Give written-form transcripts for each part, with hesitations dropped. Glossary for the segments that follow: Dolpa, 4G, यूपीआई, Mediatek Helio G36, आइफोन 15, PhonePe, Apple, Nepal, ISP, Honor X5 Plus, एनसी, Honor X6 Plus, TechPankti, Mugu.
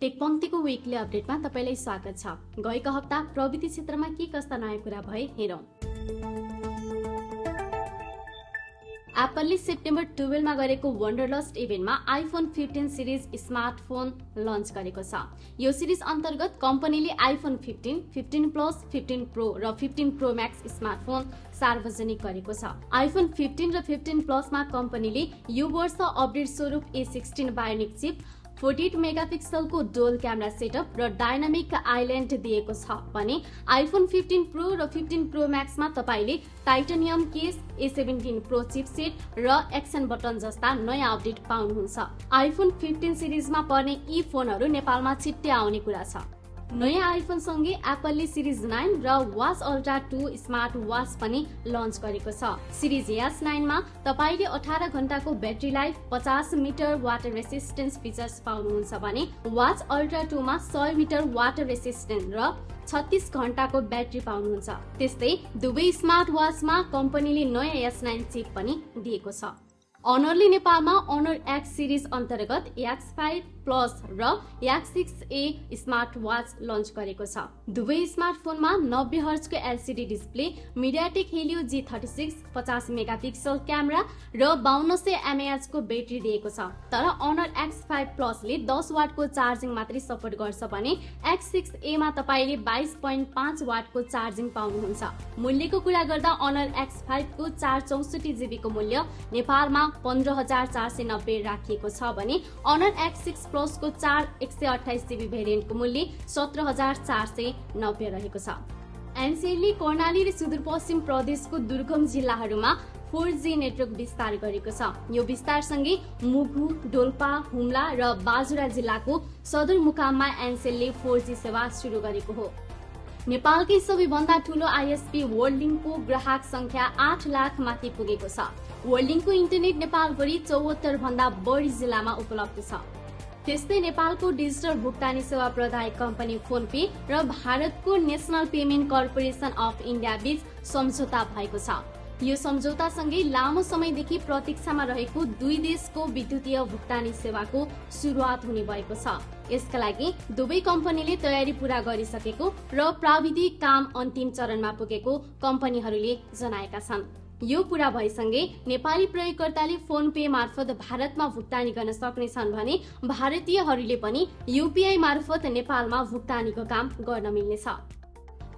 टेकपङ्क्तिको weekly अपडेटमा तपाईलाई स्वागत छ। गएको हप्ता प्रविधि क्षेत्रमा के कस्ता नयाँ कुरा भए हेरौं। एप्पलले सेप्टेम्बर 12 मा गरेको वन्डरलस्ट इभेन्टमा आइफोन 15 सिरिज स्मार्टफोन लन्च गरेको छ। यो सिरिज अन्तर्गत कम्पनीले आइफोन 15, 15 प्लस, 15 प्रो र 15 प्रो म्याक्स स्मार्टफोन सार्वजनिक गरेको छ। आइफोन 15 र 15 प्लस मा कम्पनीले यो वर्ष अपडेट स्वरूप A16 बायोनिक चिप, 48 मेगापिक्सल को डुअल क्यामेरा सेटअप र डायनामिक आइल्यान्ड दिएको छ भने आइफोन 15 प्रो र 15 प्रो म्याक्स मा तपाईले titanium case, A17 Pro chipset र एक्सन बटन जस्ता नयाँ अपडेट पाउनुहुन्छ। आइफोन 15 सिरिज मा पर्ने यी फोनहरु नेपालमा छिट्टै आउने कुरा छ। नयाँ आइफोन सँगै एप्पलले सिरिज 9 र वाच अल्ट्रा 2 स्मार्ट वाच पनि लन्च गरेको छ। सिरिज A9 मा तपाईले 18 घण्टाको battery life, 50 metre water resistance features पाउनुहुन्छ भने वाच अल्ट्रा 2 मा 100 मिटर वाटर रेसिस्टेन्स र 36 घण्टाको ब्याट्री पाउनुहुन्छ। त्यस्तै दुवै स्मार्ट वाचमा कम्पनीले नयाँ S9 चिप पनि दिएको छ। Honorले नेपालमा Honor X सिरिज अन्तर्गत A16 Plus र A16A स्मार्ट वाच लन्च गरेको छ। दुवै स्मार्टफोनमा 90 हर्जको LCD display, Mediatek Helio G36, 50 megapixel camera र 5200 mAh को ब्याट्री दिएको छ। तर Honor X5 Plus ले 10 वाट को चार्जिङ मात्रै सपोर्ट गर्छ भने A16A मा तपाईले 22.5 वाट को चार्जिङ पाउनुहुन्छ। मूल्यको कुरा गर्दा Honor X5 को 464 GB को मूल्य नेपालमा 15490 राखिएको छ भने Honor X6 Plus को 4128 GB भेरिएन्टको मूल्य 17490 रहेको छ। एनसीले कर्णाली र सुदूरपश्चिम प्रदेशको दुर्गम जिल्लाहरूमा 4G नेटवर्क विस्तार गरेको छ। यो विस्तार सँगै मुगु, डोल्पा, हुम्ला र बाजुरा जिल्लाको सदरमुकाममा एनसीले 4G सेवा सुरु गरेको हो। नेपालकै सबैभन्दा ठूलो ISP वर्ल्ड लिंक को ग्राहक संख्या 8 लाख माथि पुगेको छ। वर्ल्ड लिंक को इन्टरनेट नेपालभरि 74 भन्दा बढी जिल्लामा उपलब्ध छ। त्यस्तै नेपालको डिजिटल भुक्तानी सेवा प्रदायक कम्पनी PhonePe र भारतको National Payment Corporation of India बीच सम्झौता भएको छ। यो सम्झौता सँगै लामो समयदेखि प्रतीक्षामा रहेको दुई देशको विद्युतीय भुक्तानी सेवाको सुरुवात हुने भएको छ। यसका लागि दुवै कम्पनीले तयारी पूरा गरिसकेको र प्राविधिक काम अन्तिम चरणमा पुगेको कम्पनीहरूले जनाएका छन्। यो पूरा भएसँगै नेपाली प्रयोगकर्ताले फोनपे मार्फत भारतमा भुक्तानी गर्न सक्नेछन् भने भारतीयहरूले पनि यूपीआई मार्फत नेपालमा भुक्तानीको काम गर्न मिल्नेछ।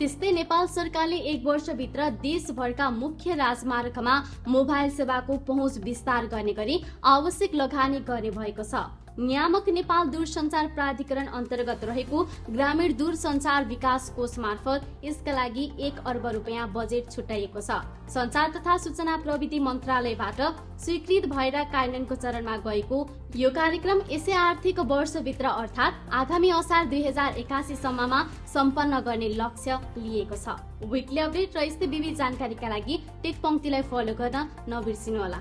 त्यस्तै नेपाल सरकारले एक वर्षभित्र देशभरका मुख्य राजमार्गमा मोबाइल सेवाको पहुँच विस्तार गर्ने गरी आवश्यक लगानी गर्ने भएको छ। नियामक नेपाल दूरसञ्चार प्राधिकरण अन्तर्गत रहेको ग्रामीण दूरसञ्चार विकास कोष मार्फत यसका लागि 1 अर्ब रुपैयाँ बजेट छुट्याइएको छ। सञ्चार तथा सूचना प्रविधि मन्त्रालयबाट स्वीकृत भएर कार्यान्वयनको चरणमा गएको यो कार्यक्रम यसै आर्थिक वर्षभित्र अर्थात् आगामी असार 2081 सम्ममा सम्पन्न गर्ने लक्ष्य लिएको छ। विकली अपडेट र यस्तै विविध जानकारीका लागि टेकपङ्क्तिलाई फलो गर्न नबिर्सिनु होला।